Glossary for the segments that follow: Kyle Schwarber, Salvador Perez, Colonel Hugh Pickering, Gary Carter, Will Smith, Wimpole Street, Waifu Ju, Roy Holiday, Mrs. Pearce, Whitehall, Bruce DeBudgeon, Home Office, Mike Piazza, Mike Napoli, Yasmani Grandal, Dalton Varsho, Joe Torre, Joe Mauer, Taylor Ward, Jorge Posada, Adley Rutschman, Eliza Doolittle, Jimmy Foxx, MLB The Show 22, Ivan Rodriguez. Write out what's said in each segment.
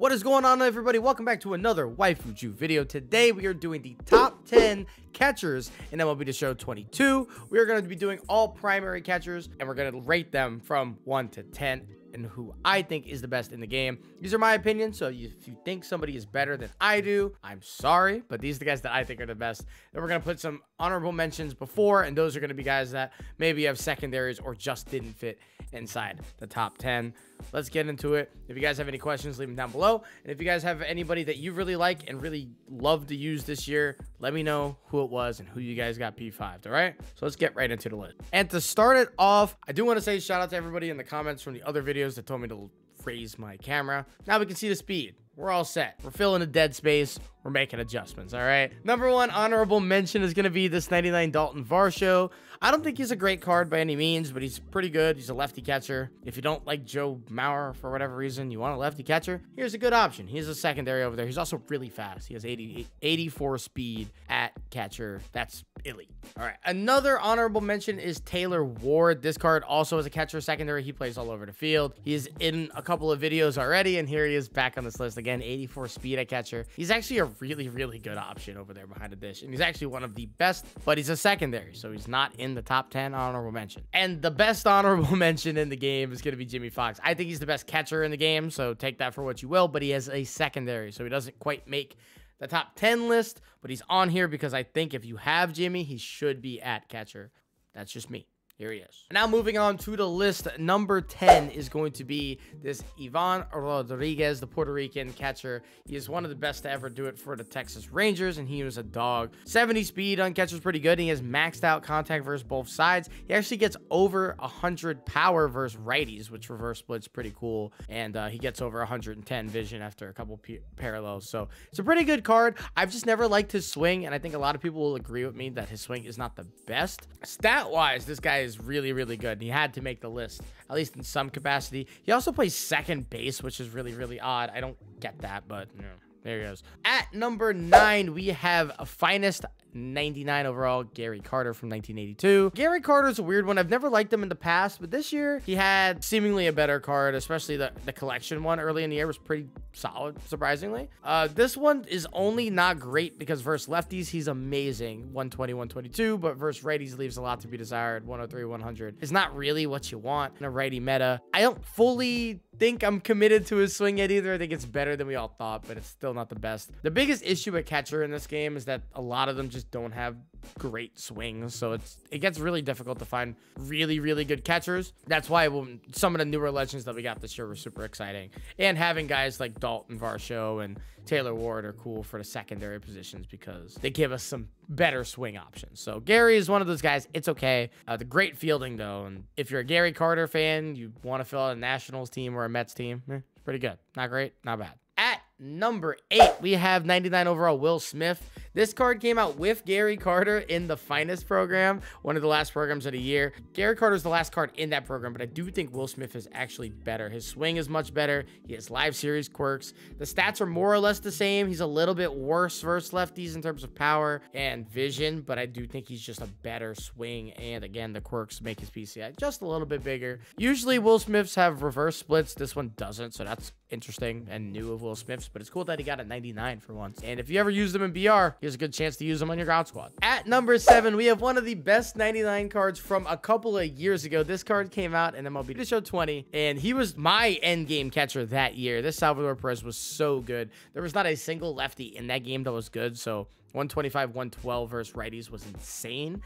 What is going on, everybody? Welcome back to another Waifu Ju video. Today we are doing the top 10 catchers in MLB The Show 22. We are going to be doing all primary catchers, and we're going to rate them from 1 to 10 and who I think is the best in the game. These are my opinions, so if you think somebody is better than I do, I'm sorry, but these are the guys that I think are the best. Then we're going to put some honorable mentions before, and those are going to be guys that maybe have secondaries or just didn't fit inside the top 10. Let's get into it. If you guys have any questions, leave them down below. And if you guys have anybody that you really like and really love to use this year, let me know who it was and who you guys got P5'd, all right? So let's get right into the list. And to start it off, I do want to say shout out to everybody in the comments from the other videos that told me to raise my camera. Now we can see the speed. We're all set. We're filling a dead space. We're making adjustments, all right? Number one honorable mention is going to be this 99 Dalton Varsho. I don't think he's a great card by any means, but he's pretty good. He's a lefty catcher. If you don't like Joe Mauer for whatever reason, you want a lefty catcher, here's a good option. He's a secondary over there. He's also really fast. He has 84 speed at catcher. That's elite. All right. Another honorable mention is Taylor Ward. This card also is a catcher secondary. He plays all over the field. He's in a couple of videos already, and here he is back on this list again. 84 speed at catcher. He's actually a really good option over there behind the dish, and he's actually one of the best, but he's a secondary, so he's not in the top 10 honorable mention. And the best honorable mention in the game is going to be Jimmy Foxx. I think he's the best catcher in the game, so take that for what you will, but he has a secondary, so he doesn't quite make the top 10 list, but he's on here because I think if you have Jimmy, he should be at catcher. That's just me. Here he is. Now moving on to the list, number 10 is going to be this Ivan Rodriguez, the Puerto Rican catcher. He is one of the best to ever do it for the Texas Rangers, and he was a dog. 70 speed on catcher is pretty good. He has maxed out contact versus both sides. He actually gets over 100 power versus righties, which reverse splits pretty cool, and he gets over 110 vision after a couple parallels. So it's a pretty good card. I've just never liked his swing, and I think a lot of people will agree with me that his swing is not the best. Stat-wise, this guy is really good, and he had to make the list, at least in some capacity. He also plays second base, which is really odd. I don't get that, but you know, there he goes. At number 9, we have a finest 99 overall, Gary Carter from 1982. Gary Carter's a weird one. I've never liked him in the past, but this year he had seemingly a better card, especially the collection one early in the year was pretty solid, surprisingly. This one is only not great because versus lefties, he's amazing, 120, 122, but versus righties leaves a lot to be desired, 103, 100. It's not really what you want in a righty meta. I don't fully think I'm committed to his swing yet either. I think it's better than we all thought, but it's still not the best. The biggest issue at catcher in this game is that a lot of them just don't have great swings, so it gets really difficult to find really good catchers. That's why some of the newer legends that we got this year were super exciting, and having guys like Dalton Varsho and Taylor Ward are cool for the secondary positions because they give us some better swing options. So Gary is one of those guys. It's okay. The great fielding though, and if you're a Gary Carter fan, you want to fill out a Nationals team or a Mets team, it's pretty good. Not great, not bad. At number 8, we have 99 overall, Will Smith. This card came out with Gary Carter in the finest program, one of the last programs of the year. Gary Carter is the last card in that program, but I do think Will Smith is actually better. His swing is much better. He has live series quirks. The stats are more or less the same. He's a little bit worse versus lefties in terms of power and vision, but I do think he's just a better swing. And again, the quirks make his PCI just a little bit bigger. Usually Will Smiths have reverse splits. This one doesn't, so that's interesting and new of Will Smith's, but it's cool that he got a 99 for once. And if you ever use them in BR, here's a good chance to use them on your ground squad. At number 7, we have one of the best 99 cards from a couple of years ago. This card came out in MLB The Show 20, and he was my end game catcher that year. This Salvador Perez was so good. There was not a single lefty in that game that was good, so 125, 112 versus righties was insane.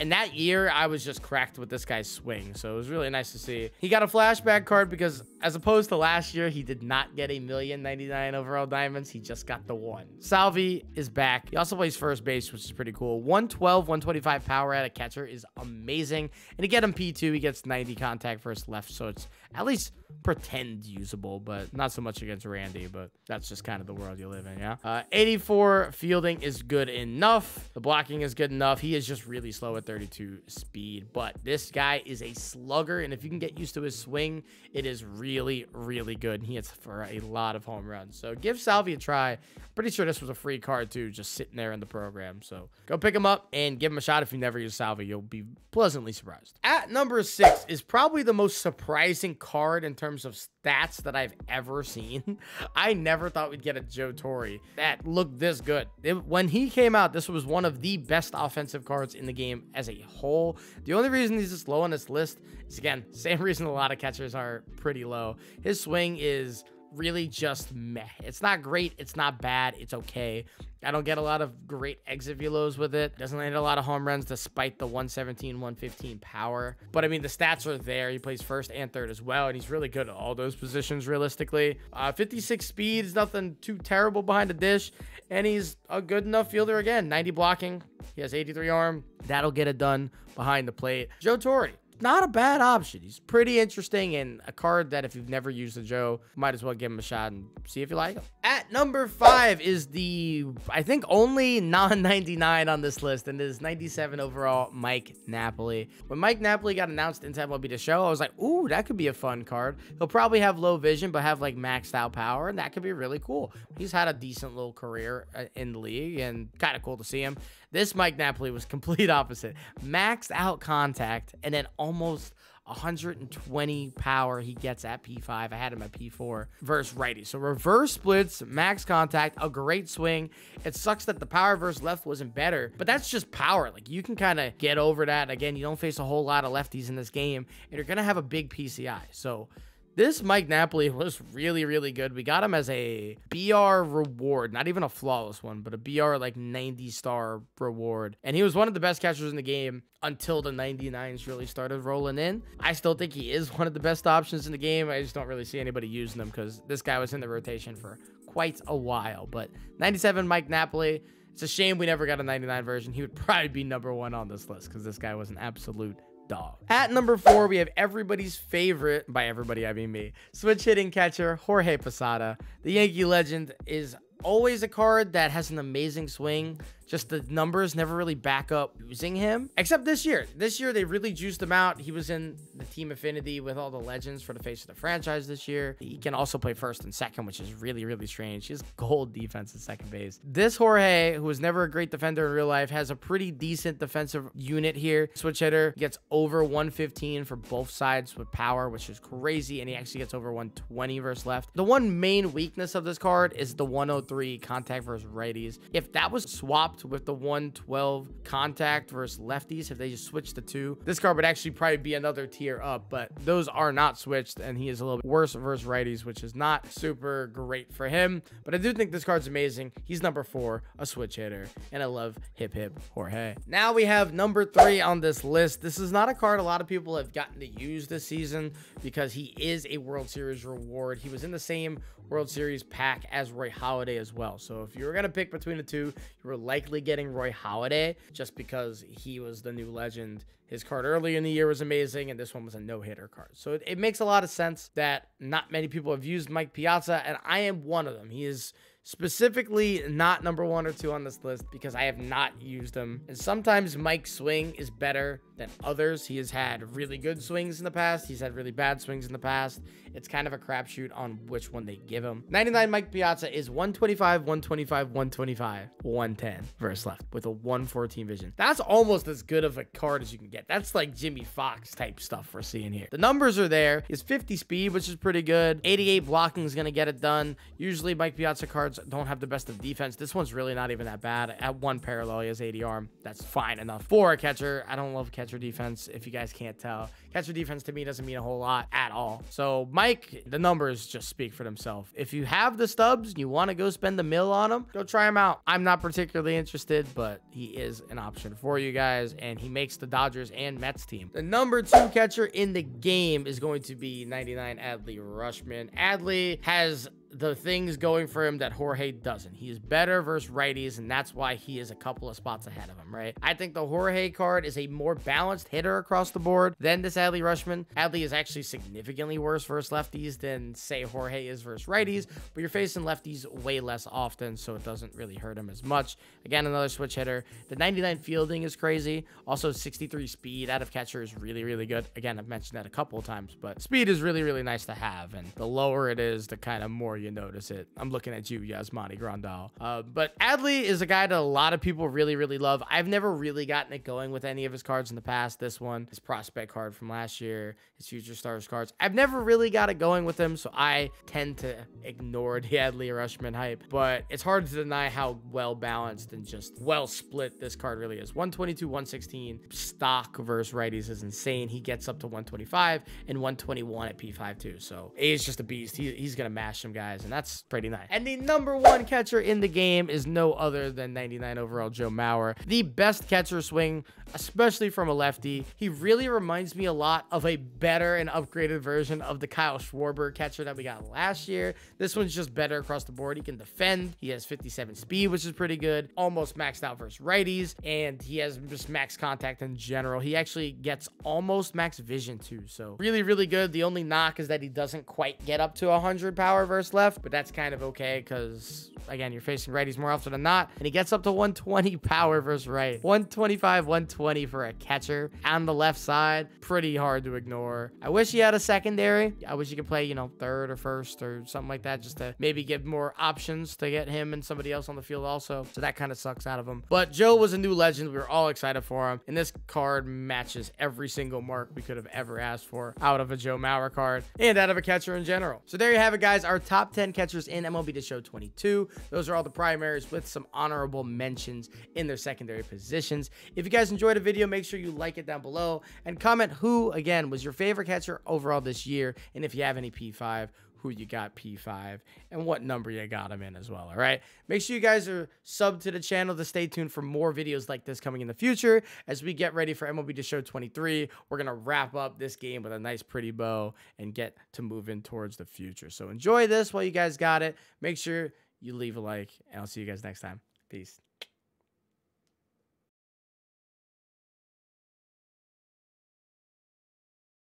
And that year, I was just cracked with this guy's swing, so it was really nice to see. He got a flashback card because, as opposed to last year, he did not get a 1,099 overall diamonds. He just got the one. Salvi is back. He also plays first base, which is pretty cool. 112, 125 power at a catcher is amazing. And to get him P2, he gets 90 contact versus left, so it's at least pretend usable, but not so much against Randy, but that's just kind of the world you live in, yeah? 84 fielding is good enough. The blocking is good enough. He is just really slow at 32 speed, but this guy is a slugger, and if you can get used to his swing, it is really good, and he hits for a lot of home runs. So give Salvi a try. Pretty sure this was a free card too, just sitting there in the program, so go pick him up and give him a shot. If you never use Salvi, you'll be pleasantly surprised. At number 6 is probably the most surprising card in terms of stats that I've ever seen. I never thought we'd get a Joe Torre that looked this good. When he came out, this was one of the best offensive cards in the game as a whole. The only reason he's this low on this list is, again, same reason a lot of catchers are pretty low. His swing is really just meh. It's not great, it's not bad, it's okay. I don't get a lot of great exit velos with it. Doesn't land a lot of home runs despite the 117, 115 power. But I mean, the stats are there. He plays first and third as well, and he's really good at all those positions realistically. 56 speed is nothing too terrible behind the dish, and he's a good enough fielder again. 90 blocking, he has 83 arm. That'll get it done behind the plate. Joe Torre, not a bad option. He's pretty interesting and a card that if you've never used a Joe, might as well give him a shot and see if you like him. At number 5 is the, I think, only non-99 on this list, and it is 97 overall, Mike Napoli. When Mike Napoli got announced into MLB The Show, I was like, ooh, that could be a fun card. He'll probably have low vision, but have like maxed out power, and that could be really cool. He's had a decent little career in the league, and kind of cool to see him. This Mike Napoli was complete opposite. Maxed out contact, and then almost 120 power he gets at P5. I had him at P4 versus righty. So reverse splits, max contact, a great swing. It sucks that the power versus left wasn't better, but that's just power. Like, you can kind of get over that. Again, you don't face a whole lot of lefties in this game, and you're going to have a big PCI. So this Mike Napoli was really, really good. We got him as a BR reward, not even a flawless one, but a BR like 90 star reward. And he was one of the best catchers in the game until the 99s really started rolling in. I still think he is one of the best options in the game. I just don't really see anybody using them because this guy was in the rotation for quite a while. But 97 Mike Napoli, it's a shame we never got a 99 version. He would probably be #1 on this list because this guy was an absolute dog. At number 4, we have everybody's favorite, by everybody I mean me, switch hitting catcher Jorge Posada. The Yankee legend is always a card that has an amazing swing. Just the numbers never really back up using him, except this year. This year, they really juiced him out. He was in the team affinity with all the legends for the face of the franchise this year. He can also play first and second, which is really, really strange. He has gold defense at second base. This Jorge, who was never a great defender in real life, has a pretty decent defensive unit here. Switch hitter, gets over 115 for both sides with power, which is crazy, and he actually gets over 120 versus left. The one main weakness of this card is the 103 contact versus righties. If that was swapped with the 112 contact versus lefties, if they just switch the two, this card would actually probably be another tier up, but those are not switched, and he is a little bit worse versus righties, which is not super great for him. But I do think this card's amazing. He's #4, a switch hitter, and I love hip hip Jorge. Now we have #3 on this list. This is not a card a lot of people have gotten to use this season because he is a World Series reward. He was in the same World Series pack as Roy Holiday as well, so if you were gonna pick between the two, you were likely getting Roy Holiday just because he was the new legend. His card early in the year was amazing, and this one was a no-hitter card. So it makes a lot of sense that not many people have used Mike Piazza, and I am one of them. He is specifically not #1 or #2 on this list because I have not used him. And sometimes Mike's swing is better than others. He has had really good swings in the past. He's had really bad swings in the past. It's kind of a crapshoot on which one they give him. 99 Mike Piazza is 125, 125, 125, 110 versus left with a 114 vision. That's almost as good of a card as you can get. That's like Jimmy Foxx type stuff we're seeing here. The numbers are there. His 50 speed, which is pretty good. 88 blocking is going to get it done. Usually Mike Piazza cards don't have the best of defense. This one's really not even that bad. At one parallel, he has 80 arm. That's fine enough for a catcher. I don't love catcher defense. If you guys can't tell, catcher defense to me doesn't mean a whole lot at all. So Mike, the numbers just speak for themselves. If you have the stubs and you want to go spend the mill on him, go try him out. I'm not particularly interested, but he is an option for you guys, and he makes the Dodgers and Mets team. The #2 catcher in the game is going to be 99 Adley Rutschman. Adley has the things going for him that Jorge doesn't. He is better versus righties, and that's why he is a couple of spots ahead of him, right? I think the Jorge card is a more balanced hitter across the board than this Adley Rutschman. Adley is actually significantly worse versus lefties than, say, Jorge is versus righties, but you're facing lefties way less often, so it doesn't really hurt him as much. Again, another switch hitter. The 99 fielding is crazy. Also, 63 speed out of catcher is really, really good. Again, I've mentioned that a couple of times, but speed is really, really nice to have, and the lower it is, the kind of more you notice it. I'm looking at you, Yasmani Grandal. But Adley is a guy that a lot of people really love. I've never really gotten it going with any of his cards in the past. This one, his prospect card from last year, his future stars cards. I've never really got it going with him, so I tend to ignore the Adley Rutschman hype. But it's hard to deny how well balanced and just well split this card really is. 122, 116 stock versus righties is insane. He gets up to 125 and 121 at P5 too. So A is just a beast. He's gonna mash some guys, and that's pretty nice. And the number one catcher in the game is no other than 99 overall Joe Mauer. The best catcher swing, especially from a lefty. He really reminds me a lot of a better and upgraded version of the Kyle Schwarber catcher that we got last year. This one's just better across the board. He can defend. He has 57 speed, which is pretty good. Almost maxed out versus righties, and he has just max contact in general. He actually gets almost max vision too, so really good. The only knock is that he doesn't quite get up to 100 power versus left, but that's kind of okay because, again, you're facing righties more often than not, and he gets up to 120 power versus right. 125, 120 for a catcher on the left side. Pretty hard to ignore. I wish he had a secondary. I wish he could play, you know, third or first or something like that, just to maybe give more options to get him and somebody else on the field also. So that kind of sucks out of him. But Joe was a new legend. We were all excited for him, and this card matches every single mark we could have ever asked for out of a Joe Mauer card and out of a catcher in general. So there you have it, guys. Our top 10 catchers in MLB The Show 22. Those are all the primaries with some honorable mentions in their secondary positions. If you guys enjoyed the video, make sure you like it down below and comment who, again, was your favorite catcher overall this year. And if you have any P5, who you got P5 and what number you got them in as well. All right, make sure you guys are subbed to the channel to stay tuned for more videos like this coming in the future. As we get ready for MLB The Show 23, we're gonna wrap up this game with a nice pretty bow and get to moving towards the future. So enjoy this while you guys got it. Make sure you leave a like, and I'll see you guys next time. Peace.